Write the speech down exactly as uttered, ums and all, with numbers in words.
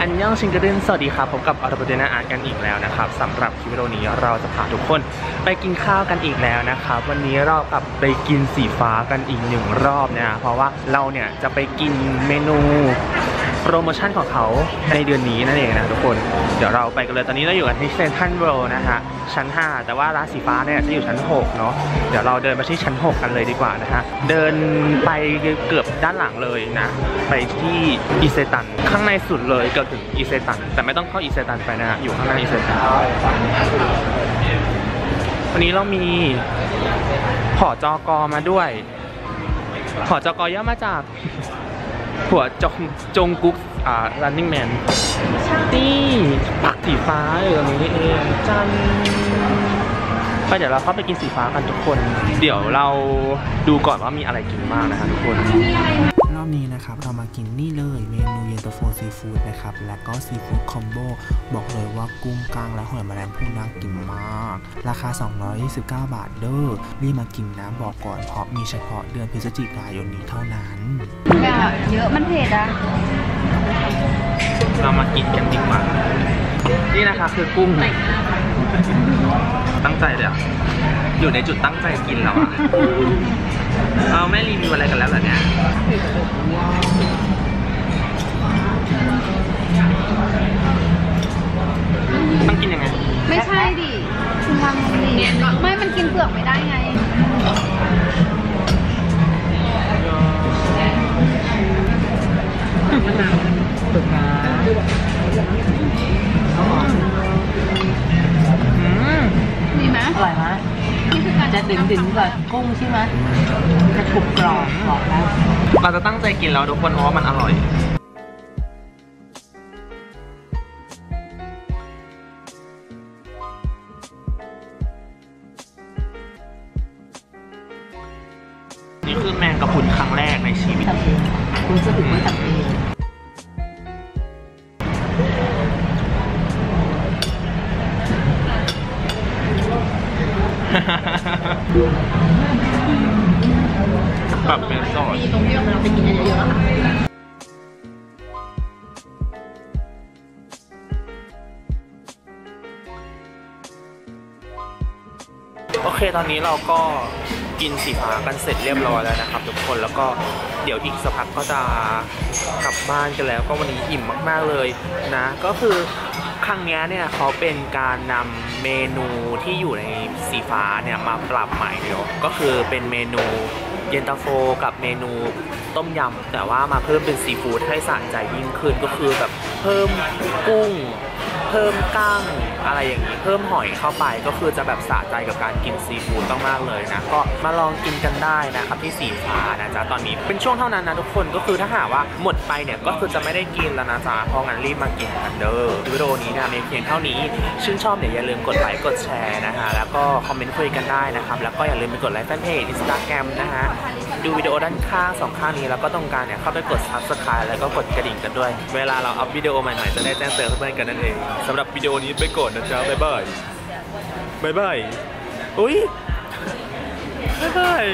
อันยองชิงกระดึนสวัสดีครับพบกับออโตโปเดน่าอาร์ตกันอีกแล้วนะครับสำหรับคลิปวิดีโอนี้เราจะพาทุกคนไปกินข้าวกันอีกแล้วนะครับวันนี้เรากลับไปกินสีฟ้ากันอีกหนึ่งรอบนะเพราะว่าเราเนี่ยจะไปกินเมนูโปรโมชั่นของเขาในเดือนนี้นั่นเองนะทุกคนเดี๋ยวเราไปกันเลยตอนนี้เราอยู่กันที่เซนทรัลเวิลด์นะฮะชั้นห้าแต่ว่าร้านสีฟ้าเนี่ยจะอยู่ชั้นหกเนาะเดี๋ยวเราเดินไปที่ชั้นหกกันเลยดีกว่านะฮะเดินไปเกือบด้านหลังเลยนะไปที่อิเซตันข้างในสุดเลยเกือบถึงอิเซตันแต่ไม่ต้องเข้าอิเซตันไปนะฮะอยู่ข้างในอิเซตันวันนี้เรามีผจก.มาด้วยผจก.ย่อมาจากหัวจงจงกุ๊กอ่า running man นี่ปักสีฟ้าอยู่ตรงนี้เองจันก็เดี๋ยวเราเข้าไปกินสีฟ้ากันทุกคนเดี๋ยวเราดูก่อนว่ามีอะไรกินบ้างนะคะทุกคนรอบนี้นะครับเรามากินนี่เลยเมนูเย็นตาโฟซีฟู้ดนะครับและก็ซีฟู้ดคอมโบบอกเลยว่ากุ้งกลางและหอยแมลงภู่น่ากินมากราคาสองร้อยยี่สิบเก้าบาทเด้อรีบมากินนะบอกก่อนเพราะมีเฉพาะเดือนพฤศจิกายนนี้เท่านั้นเยอะมันเผ็ดอ่ะเรามากินกันดีกว่านี่นะคะคือกุ้งตั้งใจเลยอะอยู่ในจุดตั้งใจกินแล้วอะเราไม่รีวิวอะไรกันแล้วเหรอเนี่ยต้องกินยังไงไม่ใช่ดิคุณวางมันดีไม่มันกินเปลือกไม่ได้ไงตึกนะดีไหมอร่อยไหมนี่คือการจะดึงดึงกับกุ้งใช่ไหมจะถูกกรอบกรอบแล้วเราจะตั้งใจกินแล้วทุกคนเพราะมันอร่อยนี่คือแมงกะพรุนครั้งแรกในชีวิตคุณจะถึงเมื่อไหร่ปรับเป็นซอสตรงที่เราไปกินเยอะๆค่ะโอเคตอนนี้เราก็กินสีฟ้ากันเสร็จเรียบร้อยแล้วนะครับทุกคนแล้วก็เดี๋ยวอีกสักพักก็จะกลับบ้านกันแล้วก็วันนี้อิ่มมากๆเลยนะก็คือครั้งนี้เนี่ยเขาเป็นการนำเมนูที่อยู่ในสีฟ้าเนี่ยมาปรับใหม่เดียวก็คือเป็นเมนูเย็นตาโฟกับเมนูต้มยำแต่ว่ามาเพิ่มเป็นซีฟู้ดให้สะใจยิ่งขึ้นก็คือแบบเพิ่มกุ้งเพิ่มกั้งอะไรอย่างนี้เพิ่มหอยเข้าไปก็คือจะแบบสะใจกับการกินซีฟู้ดต้องมากเลยนะก็มาลองกินกันได้นะครับที่สีฟ้านะจ๊ะตอนนี้เป็นช่วงเท่านั้นนะทุกคนก็คือถ้าหากว่าหมดไปเนี่ยก็คือจะไม่ได้กินแล้วนะจ๊ะเพราะงั้นรีบมากินกันเด้อวิดีโอนี้นะมีเพียงเท่านี้ชื่นชอบเนี่ยอย่าลืมกดไลค์กดแชร์นะฮะแล้วก็คอมเมนต์คุยกันได้นะครับแล้วก็อย่าลืมไปกดไลค์แฟนเพจ Instagram นะฮะดูวิดีโอด้านข้างสองข้างนี้แล้วก็ตรงกลางเนี่ยเข้าไปกด Subscribe แล้วก็กดกระดิ่งกันด้วยเวลาเราอัพวิดีโอใหม่ๆจะได้แจ้งเตือนเพื่อนกันนั่นเองสำหรับวิดีโอนี้ไปก่อนนะจ๊ะบ๊ายบายบ๊ายบายอุ๊ยบ๊ายบาย